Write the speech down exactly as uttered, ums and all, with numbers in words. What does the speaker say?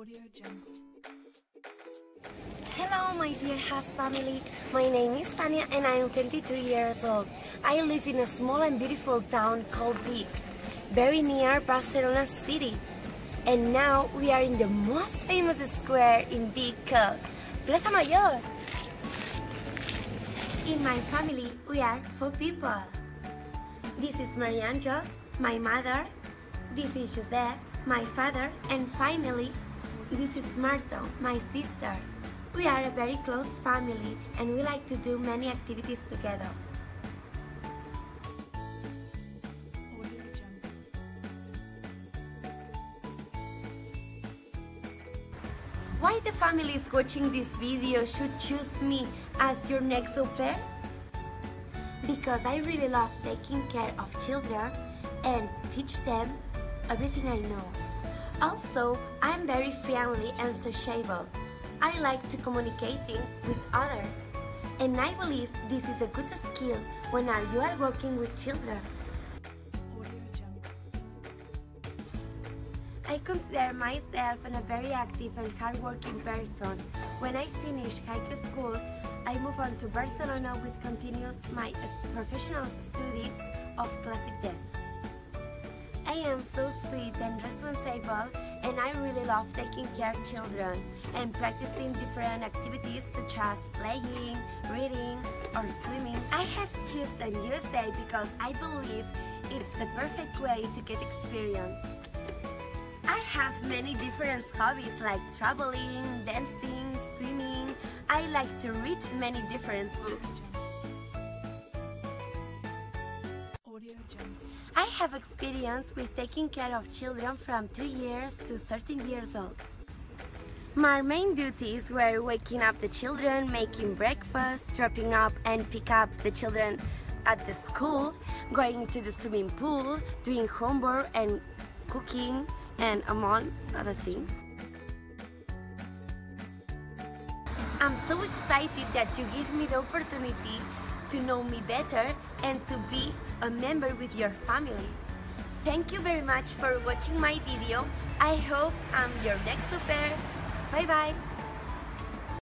Audio Jungle. Hello, my dear house family. My name is Tanya and I am twenty-two years old. I live in a small and beautiful town called Vic, very near Barcelona city. And now we are in the most famous square in Vic, Plaça Major. In my family, we are four people. This is Marianjos, my mother. This is Josep, my father, and finally, this is Marta, my sister. We are a very close family and we like to do many activities together. Why the families watching this video should choose me as your next au pair? Because I really love taking care of children and teach them everything I know. Also, I'm very friendly and sociable. I like to communicating with others. And I believe this is a good skill when you are working with children. I consider myself a very active and hardworking person. When I finish high school, I move on to Barcelona with continuous my professional studies of classic dance. I am so sweet and responsible and I really love taking care of children and practicing different activities such as playing, reading or swimming. I have chosen U S A because I believe it's the perfect way to get experience. I have many different hobbies like traveling, dancing, swimming. I like to read many different books. I have experience with taking care of children from two years to thirteen years old. My main duties were waking up the children, making breakfast, dropping up and pick up the children at the school, going to the swimming pool, doing homework and cooking and among other things. I'm so excited that you give me the opportunity to know me better and to be a member with your family. Thank you very much for watching my video. I hope I'm your next au pair. Bye bye!